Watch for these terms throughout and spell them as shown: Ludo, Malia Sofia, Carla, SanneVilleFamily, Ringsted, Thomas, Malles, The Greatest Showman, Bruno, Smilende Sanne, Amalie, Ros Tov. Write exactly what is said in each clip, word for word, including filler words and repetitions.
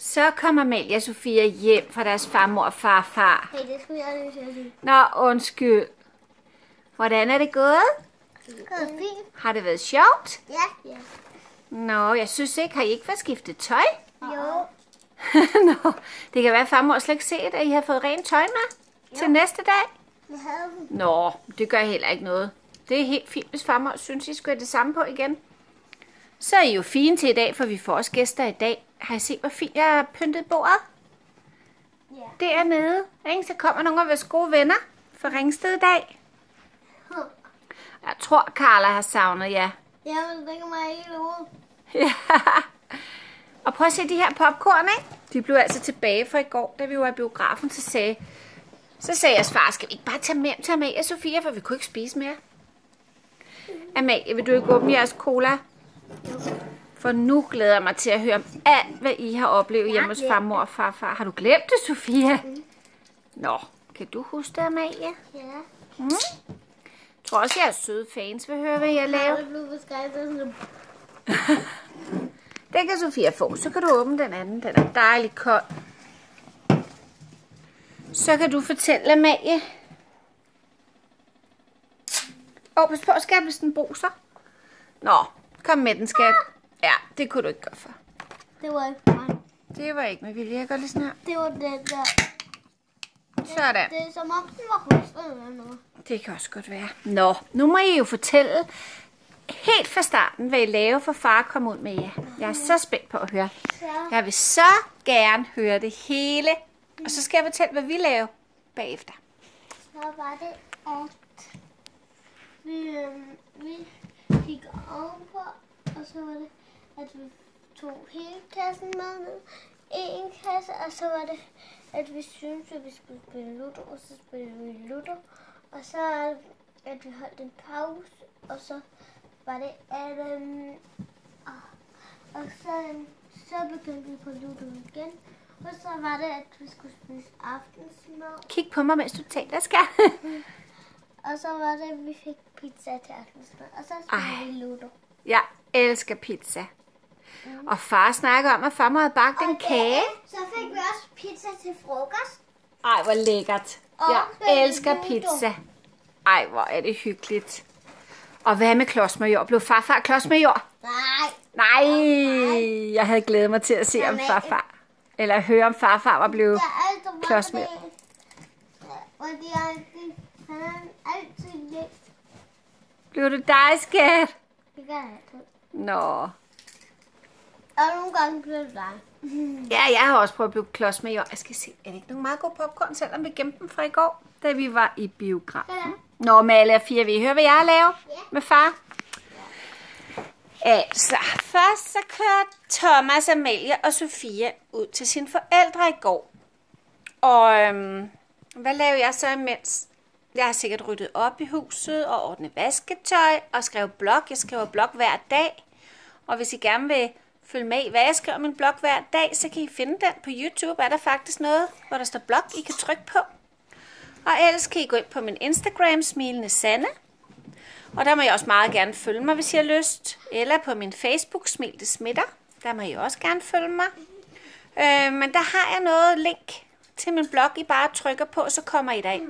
Så kommer Malia Sofia hjem fra deres farmor og farfar. Hey, det skulle jeg lige. Nå, undskyld. Hvordan er det gået? Det er fint. Har det været sjovt? Ja. Ja. Nå, jeg synes ikke. Har I ikke fået skiftet tøj? Jo. Nå, det kan være, at farmor slet ikke set, at I har fået rent tøj med jo. Til næste dag. Det havde vi. Nå, det gør heller ikke noget. Det er helt fint, hvis farmor synes, I skulle have det samme på igen. Så er I jo fine til i dag, for vi får også gæster i dag. Har I set, hvor fint jeg har pyntet bordet? Ja. Dernede. Så kommer nogle af vores gode venner fra Ringsted i dag. Jeg tror, Carla har savnet jer. Ja, men det kan mig helt over. Ja. Og prøv at se de her popcorn, ikke? De blev altså tilbage fra i går, da vi var i biografen, så sagde, så sagde jeres far, skal vi ikke bare tage med til Amalie Sofia, for vi kunne ikke spise mere. Amalie, vil du ikke åbne jeres cola? For nu glæder jeg mig til at høre om alt, hvad I har oplevet hjemme hos farmor og farfar. Har du glemt det, Sofia? Nå, kan du huske det, Amalie? Ja. Mm? Jeg tror også, jeres søde fans vil høre, hvad jeg laver. Den kan Sofia få. Så kan du åbne den anden. Den er dejlig kold. Så kan du fortælle, Amalie. Åh, pas på, skat, hvis den bruser. Nå, kom med den, skat. Ja, det kunne du ikke gøre for. Det var ikke mig. Det var ikke med vilje. Jeg gør lige sådan her. Det var den der. Sådan. Det er som om, den var husket eller noget. Det kan også godt være. Nå, nu må I jo fortælle helt fra starten, hvad I laver for far kom ud med jer. Jeg er så spændt på at høre. Jeg vil så gerne høre det hele. Og så skal jeg fortælle, hvad vi laver bagefter. Så var det, at vi, vi gik ovenpå, og så var det, at vi tog hele kassen med ned. En kasse, og så var det, at vi syntes, at vi skulle spille Ludo, og så spillede vi Ludo. Og så at vi holdt en pause, og så var det, at øhm, og så, så begyndte vi på Ludo igen. Og så var det, at vi skulle spise aftensmad. Kig på mig, mens du taler, skal. Og så var det, at vi fik pizza til aftensmad, og så spillede vi Ludo. Jeg elsker pizza. Mm. Og far snakker om, at far havde bagt en kage. Så fik vi også pizza til frokost. Ej, hvor lækkert. Jeg elsker pizza. Ej, hvor er det hyggeligt. Og hvad med klodsmajor? Blev farfar klodsmajor? Nej. Nej. Nej, jeg havde glædet mig til at se om farfar. Eller høre om farfar var blevet klodsmajor. Blev det dig, skat? Det gør jeg altid. Nå. Og nogle gange bliver det dig. Ja, jeg har også prøvet at blive klods med jord. Jeg skal se, er det ikke nogle meget gode popcorn, selvom vi gemte dem fra i går, da vi var i biografen? Ja. Nå, Malia og Fia, vil I høre, hvad jeg har lavet ja. Med far? Ja. Altså, først så kørte Thomas, Amelia og Sofia ud til sine forældre i går. Og øhm, hvad lavede jeg så imens? Jeg har sikkert ryddet op i huset og ordnet vasketøj og skrevet blog. Jeg skriver blog hver dag. Og hvis I gerne vil følg med i, hvad jeg skriver om en blog hver dag, så kan I finde den på YouTube. Er der faktisk noget, hvor der står blog, I kan trykke på. Og ellers kan I gå ind på min Instagram, Smilende Sanne. Og der må I også meget gerne følge mig, hvis I har lyst. Eller på min Facebook, Smilende Smitter. Der må I også gerne følge mig. Øh, men der har jeg noget link til min blog, I bare trykker på, så kommer I derind.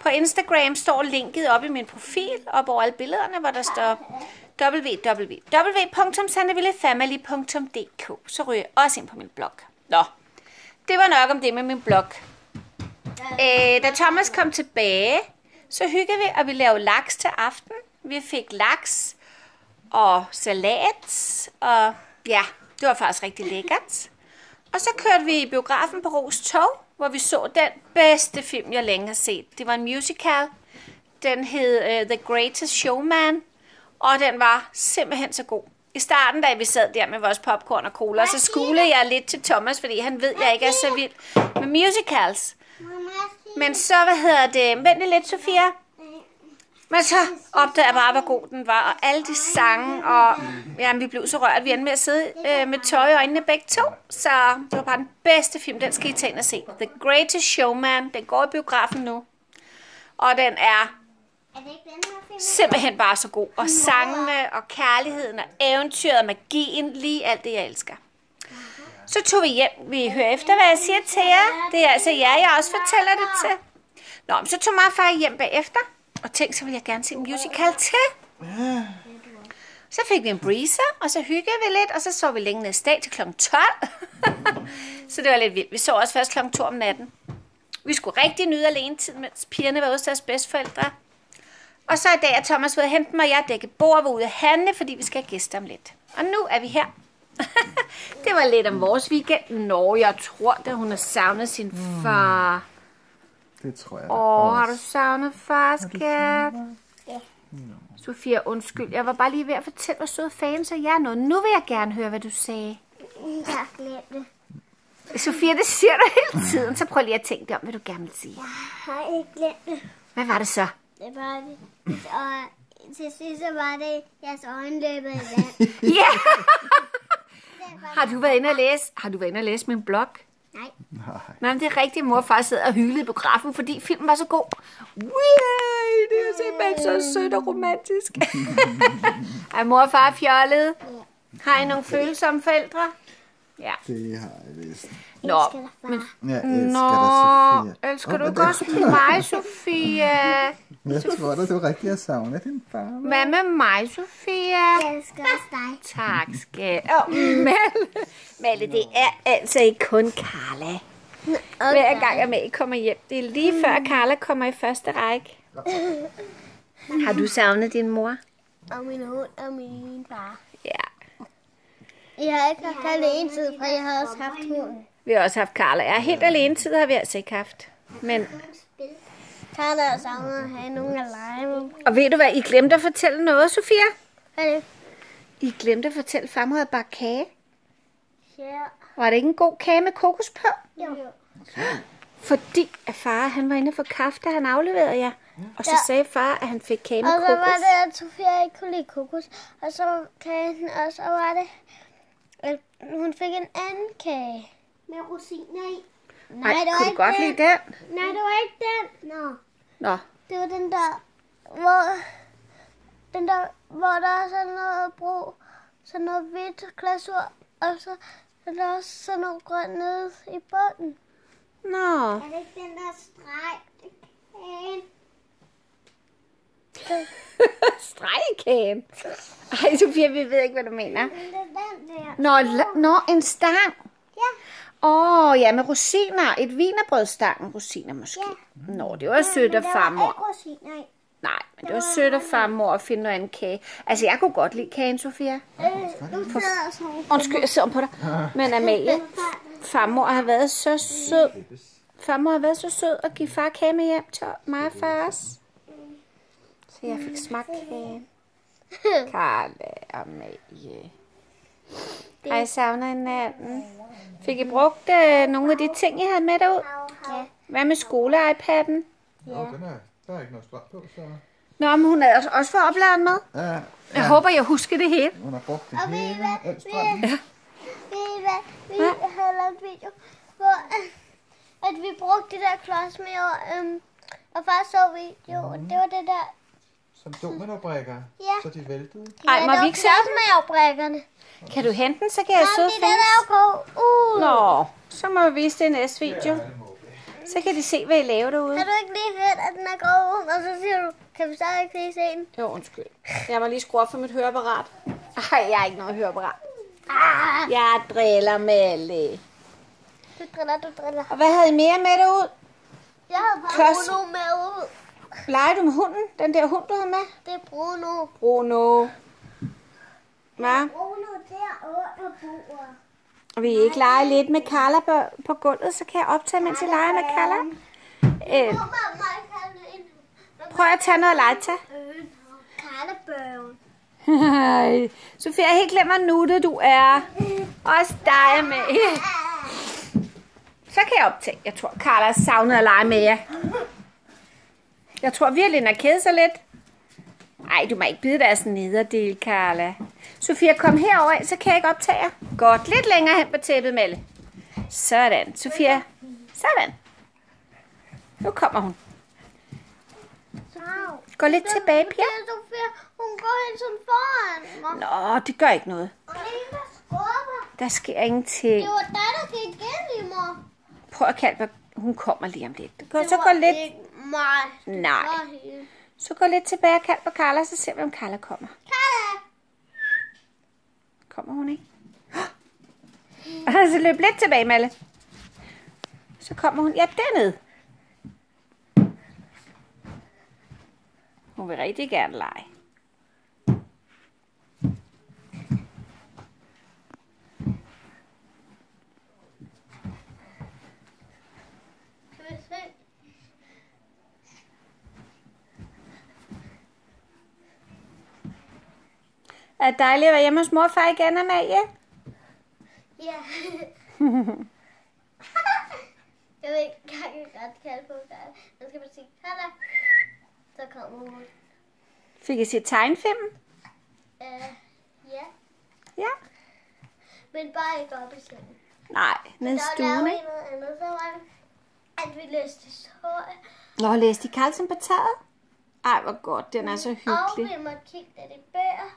På Instagram står linket op i min profil, op over alle billederne, hvor der står w w w punktum sandavillefamily punktum d k. Så ryger jeg også ind på min blog. Nå, det var nok om det med min blog. Øh, da Thomas kom tilbage, så hyggede vi, og vi lavede laks til aften. Vi fik laks og salat, og ja, det var faktisk rigtig lækkert. Og så kørte vi i biografen på Ros Tov, hvor vi så den bedste film, jeg længe har set. Det var en musical. Den hed uh, The Greatest Showman. Og den var simpelthen så god. I starten, da vi sad der med vores popcorn og cola, så skulede jeg lidt til Thomas, fordi han ved, at jeg ikke er så vild med musicals. Men så, hvad hedder det? Vent lidt, Sofia. Men så opdagede jeg bare, hvor god den var. Og alle de sange, og jamen, vi blev så rørt. Vi endte med at sidde øh, med tøj i øjnene begge to. Så det var bare den bedste film. Den skal I tage ind og se. The Greatest Showman. Den går i biografen nu. Og den er simpelthen bare så god. Og sangene og kærligheden og eventyret og magien. Lige alt det, jeg elsker. Så tog vi hjem. Vi hører efter, hvad jeg siger til jer. Det er altså jer, jeg også fortæller det til. Nå, men så tog mig og far hjem bagefter. Og tænkte, så vil jeg gerne se musical til. Så fik vi en breezer, og så hyggede vi lidt, og så så vi længe næste dag til klokken tolv. Så det var lidt vildt. Vi så også først klokken to om natten. Vi skulle rigtig nyde alene tid, mens pigerne var ude til deres bedsteforældre. Og så i dag er Thomas ved at hente mig, og jeg dækker bord og var ude at handle, fordi vi skal have gæster om lidt. Og nu er vi her. Det var lidt om vores weekend. Nå, jeg tror, da hun har savnet sin far. Det tror jeg. Åh, har du savnet far, skat? Ja. Sofia, undskyld. Jeg var bare lige ved at fortælle, hvor søde fans og jer noget. Nu vil jeg gerne høre, hvad du sagde. Jeg har glemt det. Sofia, det siger du hele tiden. Så prøv lige at tænke dig om, hvad du gerne vil sige. Jeg har ikke glemt det. Hvad var det så? Det var det. Og til sidst så var det jeres øjenløber i vand. Ja! Har du været inde og læse? Har du været inde og læse min blog? Nej. Nej, men det er rigtigt, mor og far sidder og hylede på grafen, fordi filmen var så god. Wee! Det er simpelthen så sødt og romantisk. Er mor og far fjollet? Har I nogle følsomme forældre? Ja. Det har jeg vist. Nå, elsker dig, far. Men... Jeg elsker dig, Sofia. Elsker oh, du ikke også mig, Sofia? Jeg tror da, det var rigtigt, jeg savner din far. Hvad med mig, Sofia? Jeg elsker også dig. Tak, skat. Åh, Malle. Malle, det er altså ikke kun Carla. Okay. Hver gang jeg med, I kommer hjem. Det er lige før Carla kommer i første række. Har du savnet din mor? Og min hund og min far. Ja. Jeg har ikke haft alene tid, for jeg har også haft hunden. Vi har også haft Carla. Jeg er helt alene tid, har vi altså ikke haft. Men... Carla har savnet at have nogen at lege med. Og ved du hvad, I glemte at fortælle noget, Sofia? Hvad er det? I glemte at fortælle, at farmor havde bagt kage. Ja. Var det ikke en god kage med kokos på? Jo. jo. Fordi at far, han var inde for kaffe, da han afleverede jer. Og så ja. sagde far, at han fik kage med kokos. Og så kokos. var det, at Sofia ikke kunne lide kokos. Og så kagen også, og var det... Hun fik en anden kage. Med rosiner i. Nej, Ej, det var kunne ikke godt den. lide den? Nej, det var ikke den. Nå. Nå. Det var den der, hvor, den der, hvor der er sådan noget brug, sådan noget hvidt glasur, og så er der også sådan noget grønt nede i bunden. Nå. Er det ikke den der stregkagen? Stregkagen? Ej, Sofia, vi ved ikke, hvad du mener. Det er den der. Nå, nå, en stang. Ja. Åh, oh, ja, med rosiner. Et wienerbrødstang med rosiner måske. Ja. Nå, det var ja, sødt af farmor. Var ikke rosiner. Nej, men det var, var sødt af farmor at finde noget andet kage. Altså, jeg kunne godt lide kagen, Sofia. Øh, For... Undskyld, jeg sidder på dig. Men Amalie, farmor har været så sød. Farmor har været så sød at give far kage med hjem til mig og far. Så jeg fik smagt kagen. Carla og Amalie. Ej, jeg savner hinanden. Fik I brugt øh, nogle af de ting, I havde med derud? Ja. Hvad med skole-iPad'en? Ja. Nå, den er, der er ikke noget strøm på, så... Nå, men hun havde også fået opladeren med. Ja, ja. Jeg håber, jeg husker det hele. Hun har brugt det hele. Og vi var, vi havde lavet en video, hvor at vi brugte det der klods med, og, øhm, og far så videoen. Mm. Det var det der... Som dominobrikker, ja. Så de væltede. Ej, må vi ikke sørge med afbrikkerne? Kan du hente den, så kan jeg søde fans. Uh. Nå, så må vi vise det i næste video. Så kan de se, hvad I laver derude. Kan du ikke lige høre, at den er grov, og så siger du, kan vi så ikke lige se den? Jo, undskyld. Jeg må lige skrue op for mit høreapparat. Ej, jeg har ikke noget høreapparat. Ah. Jeg driller, Malle. Du driller, du driller. Og hvad havde I mere med derud? Jeg havde bare Bruno med ud. Leger du med hunden? Den der hund, du havde med? Det er Bruno. Bruno. Hva? Bruno der under bordet. Og vil I ikke lege lidt med Carla på, på gulvet, så kan jeg optage, mens I leger med Carla? Øh. Prøv at tage noget lege til. Hej. Sofia, jeg helt glemmer nu, det du er. Også dig med. Så kan jeg optage. Jeg tror, Carla savner at lege med jer. Jeg tror virkelig, den har kede sig lidt. Ej, du må ikke bide deres nederdel, Carla. Sofia, kom herover, så kan jeg ikke optage jer. Godt, lidt længere hen på tæppet, Malle. Sådan, Sofia. Sådan. Nu kommer hun. Gå lidt tilbage, Pia. Sofia, hun går helt som foran. Nå, det gør ikke noget. Der sker ingenting. Det var dig, der gik igennem, mor. Prøv at kalde mig. Hun kommer lige om lidt. Så gå lidt... Mig. Nej. Så gå lidt tilbage og kald på Carla, så ser vi, om Carla kommer. Carla! Kommer hun ikke? Så løb lidt tilbage, Malle. Så kommer hun. Ja, dernede. Hun vil rigtig gerne lege. Er det dejligt at være hjemme hos mor og far igen, Amalie? Ja. Jeg ved ikke engang ret kalde på dig. Nu skal man sige, Carla. Så kommer hun. Fik jeg set tegnfilmen? Øh, ja. Ja. Men bare ikke op i sengen. Nej, ned i stuen, ikke? Der lavede noget andet, så var det, at vi læste historie. Nå, læste I Carlsen på taget? Ej, hvor godt. Den er så hyggelig. Og vi måtte kigge lidt i bøger.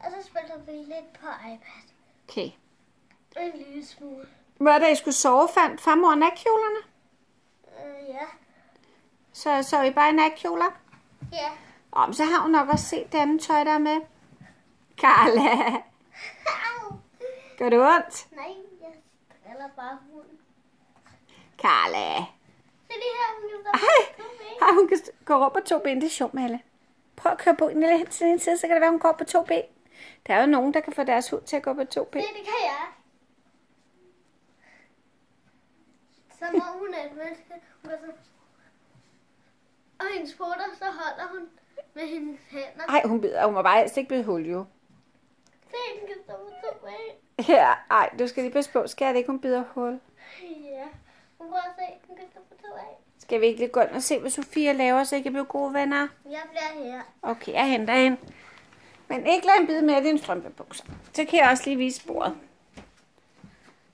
Og så spiller vi lidt på iPad. Okay. En lille smule. Var det, I skulle sove? Fandt farmor nakkjolerne? Uh, ja. Så så I bare i nakkjoler? Ja. Åh, men så har hun nok også set det andet tøj, der er med. Carla! Gør det ondt? Nej, jeg driller bare hunden. Carla! Se lige her, hun kan stå på to ben. Ej, hun kan gå rundt på to ben. Det er sjovt, Malle. Prøv at køre på en lille hen til den side, så kan det være, hun går på to ben. Der er jo nogen, der kan få deres hund til at gå på to ben. Det, det kan jeg. Så må hun et menneske. Hun går sådan. Og hendes poter, så holder hun med hendes hænder. Ej, hun bider. Hun må bare helst ikke blive hul, jo. Se, hun kan stå på to ben. Ja, ej, du skal lige passe på. Skal det ikke, hun bider hul? Ja, hun prøver at se, hun kan stå på to ben. Skal vi ikke lige gå ind og se, hvad Sofia laver, så I kan blive gode venner? Jeg bliver her. Okay, jeg henter hende. Men ikke lad en bide mere af dine strømpebukser. Så kan jeg også lige vise bordet.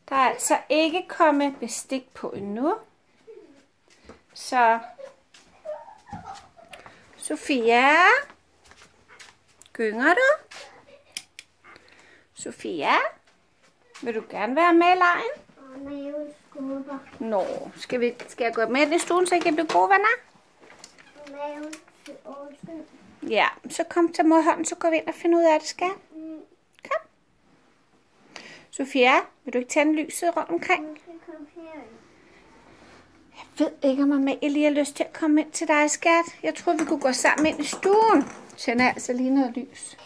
Der er altså ikke kommet bestik på endnu. Så... Sofia? Gynger du? Sofia? Vil du gerne være med i lejen? Nå, skal, vi, skal jeg gå med ind i stuen, så I kan blive gode venner? Ja, så kom til mod hånden, så går vi ind og finder ud af, det skal. Kom. Sofia, vil du ikke tænde lyset rundt omkring? Jeg ved ikke, om Amalie lige har lyst til at komme ind til dig, skat. Jeg tror, vi kunne gå sammen ind i stuen. Tænder altså lige noget lys.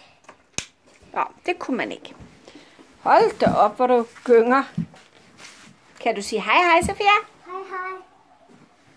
Nå, det kunne man ikke. Hold da op, hvor du gynger. Kan du sige hej, hej, Sofia? Hej,